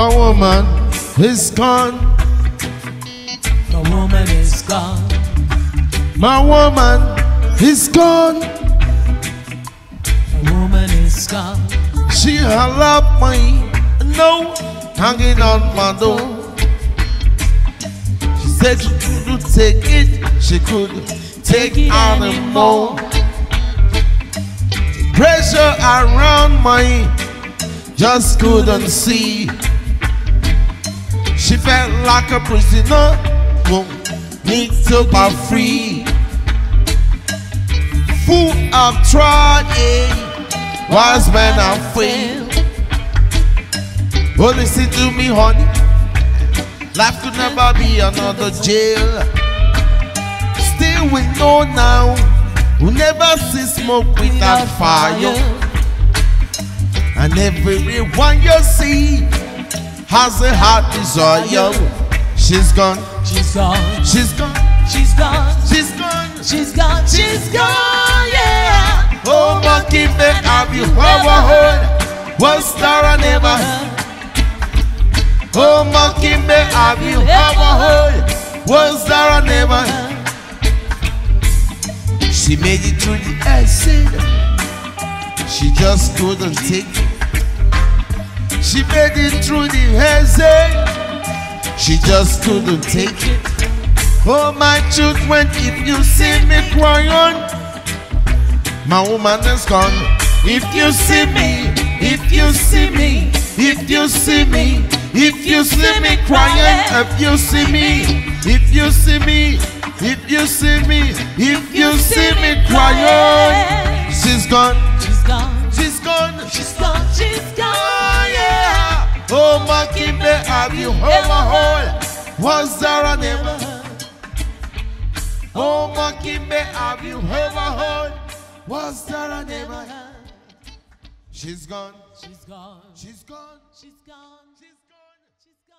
A woman is gone. A woman is gone. My woman is gone. A woman is gone. She had left me, no, hanging on my door. She said she couldn't take it, she couldn't take on anymore. The pressure around me, just couldn't see. She felt like a prisoner, who need to be free. Fool I've tried, wise men have failed. Oh, listen to me, honey. Life could never be another jail. Still we know now, we never see smoke without fire. And everyone you see has a heart desire. She's gone. She's gone. She's gone. She's gone. She's gone. She's gone. She's gone. Yeah. Oh, monkey, that have you ever heard? One star I never heard. Oh, monkey, man, have you ever heard? Was there a never? She made it through the acid. She just couldn't take it. She made it through the acid. She just couldn't take it. Oh, my children, if you see me crying, my woman is gone. If you see me, if you see me, if you see me, if you see me crying, if you see me, if you see me, if you see me, if you see me crying, she's gone, she's gone, she's gone, she's gone, she's gone, yeah. Oh, monkey, have you ever heard? Was there a never? Oh, monkey, have you ever heard? Was there a never? She's gone, she's gone, she's gone, she's gone, she's gone.